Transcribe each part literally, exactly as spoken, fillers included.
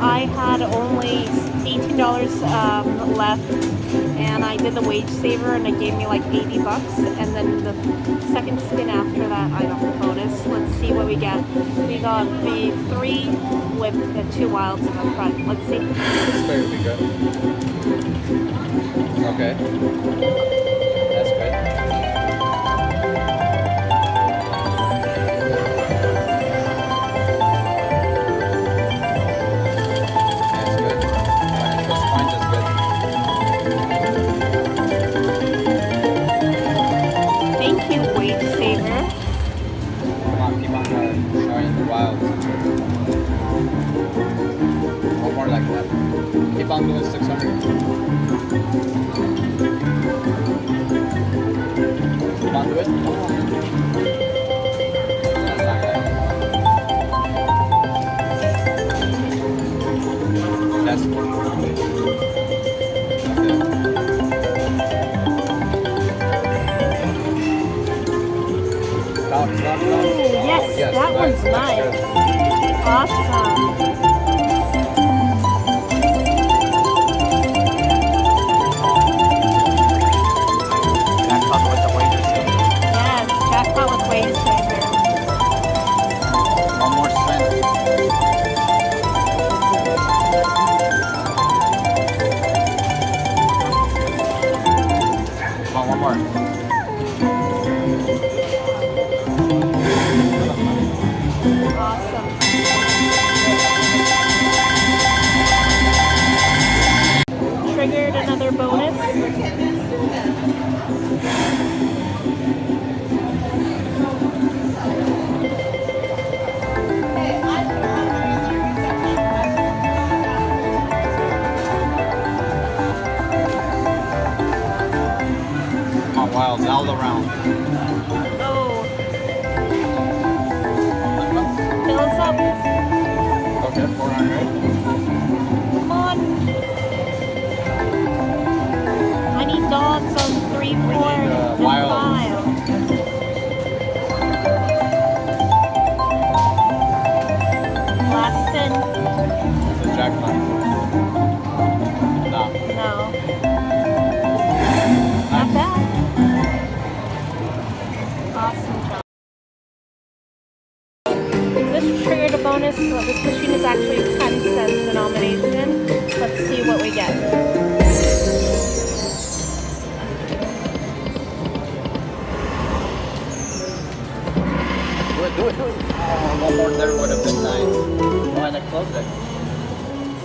I had only eighteen dollars um, left, and I did the wage saver and it gave me like eighty bucks, and then the second spin after that I got the bonus. Let's see what we get. We got the three with the two wilds in the front. Let's see. This way we go. Okay. That's good. Keep on doing six hundred. Keep on doing it. That's good. Yes, yes, that one's nice. Awesome. All around. Oh. Fill us up. Okay, four hundred. Come on. I need dogs on three, we four, need, uh, and wild. Five. Last spin. It's a jackpot. No. No. Not bad. This triggered a bonus, so this machine is actually ten cents denomination. Let's see what we get. Do it, do it, do it. Oh, one more there would have been nice. Why did I close it?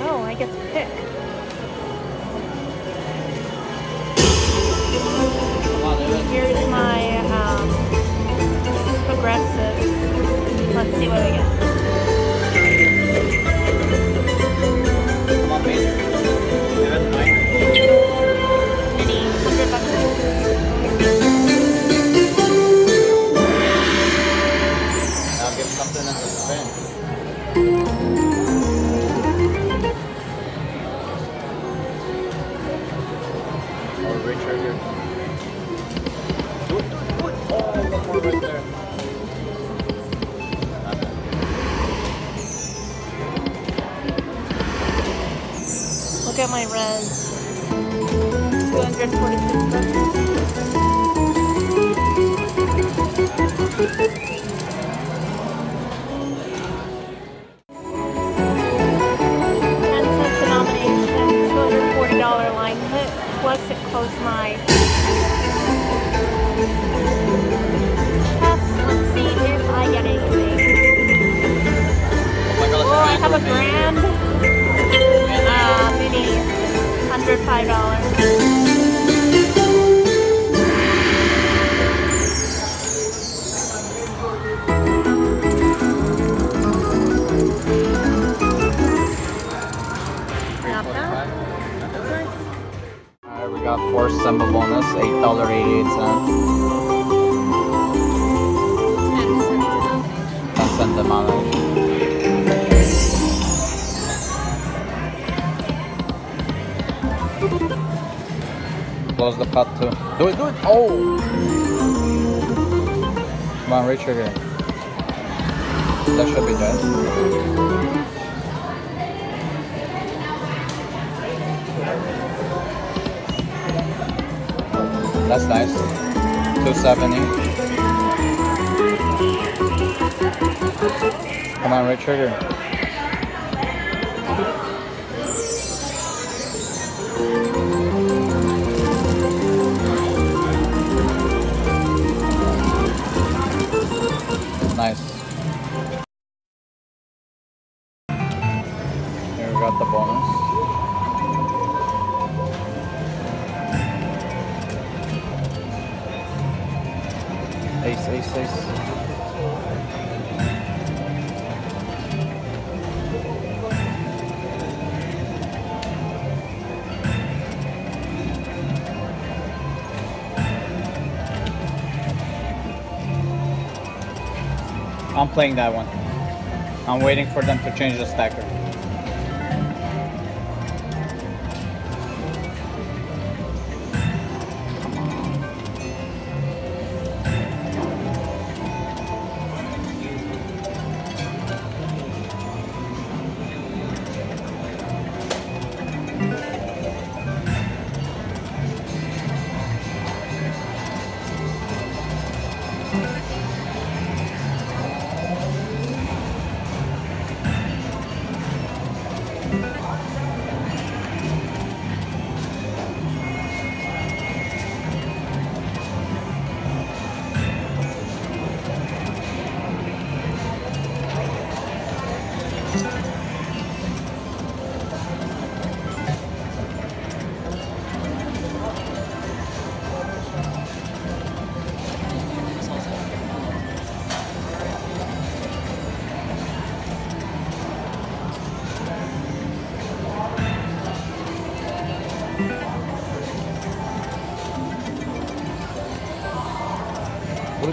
Oh, I get to pick. Here's my um, progressive. Let's see what we get. Come on, Major. Seven, nine. Any hundred bucks? I'll give something at the spin. Or Richard here. Right there. Look at my res. two forty-six bucks. Four summer bonus, eight dollar eighty eight cents. Ten cent denomination. Close the pot too. Do it, do it. Oh! Come on, reach again. That should be nice. That's nice. two seventy. Come on, right trigger. Nice. Here we got the bonus. Ace, ace, ace. I'm playing that one. I'm waiting for them to change the stacker.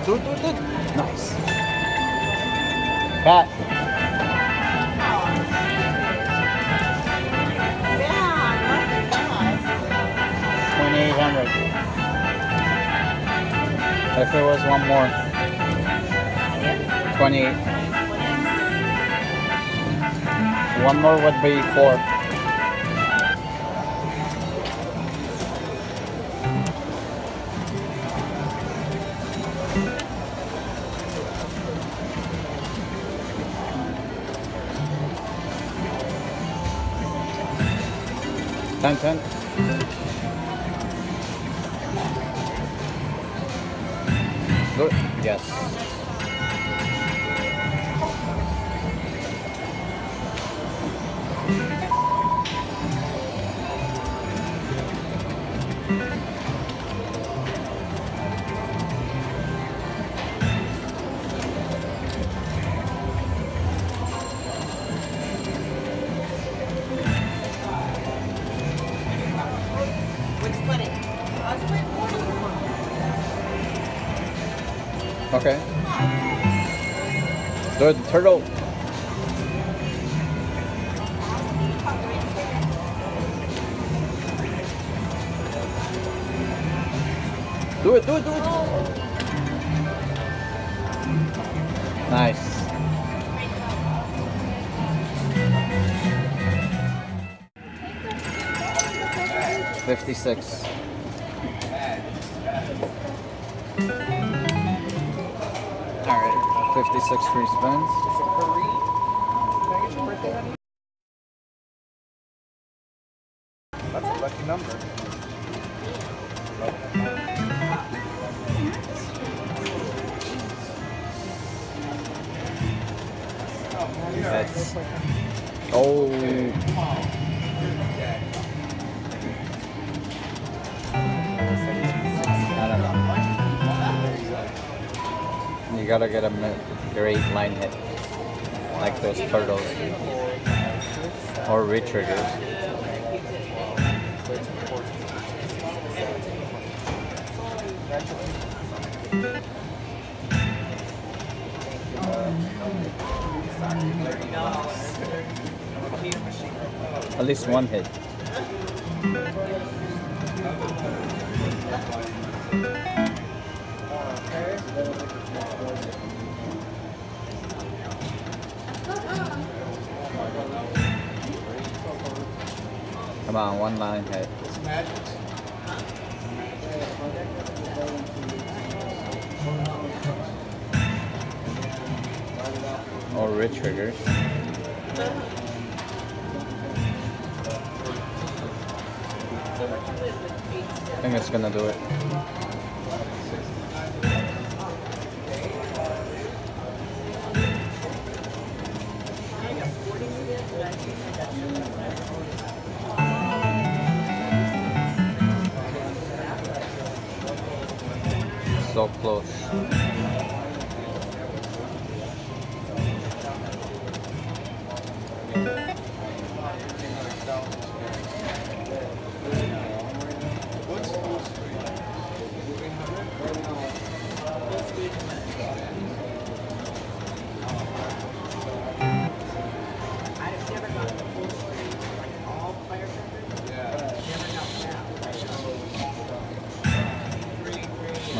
Good, good, good. Nice. Pat. twenty-eight hundred. If there was one more. twenty-eight. One more would be four. ten ten. Good. Yes. Okay. Good turtle. Do it, do it, do it. Nice. fifty-six. fifty-six free spins. That's a lucky number. That's... Oh. I don't know. You gotta get a great line hit, like those turtles, or re-triggers. At least one hit. Come on, one line hit. Or red trigger. I think that's gonna do it. So close.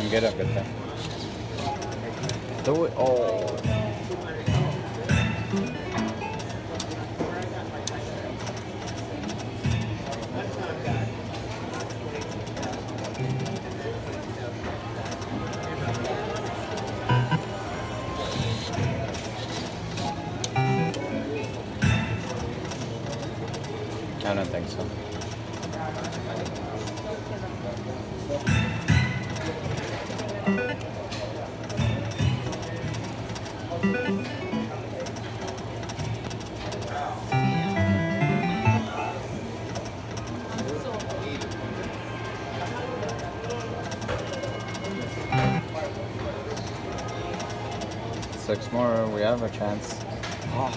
Get up, get that. Do it. Oh. I don't think so. Six more, we have a chance. Oh.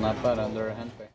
Not bad under a handbag.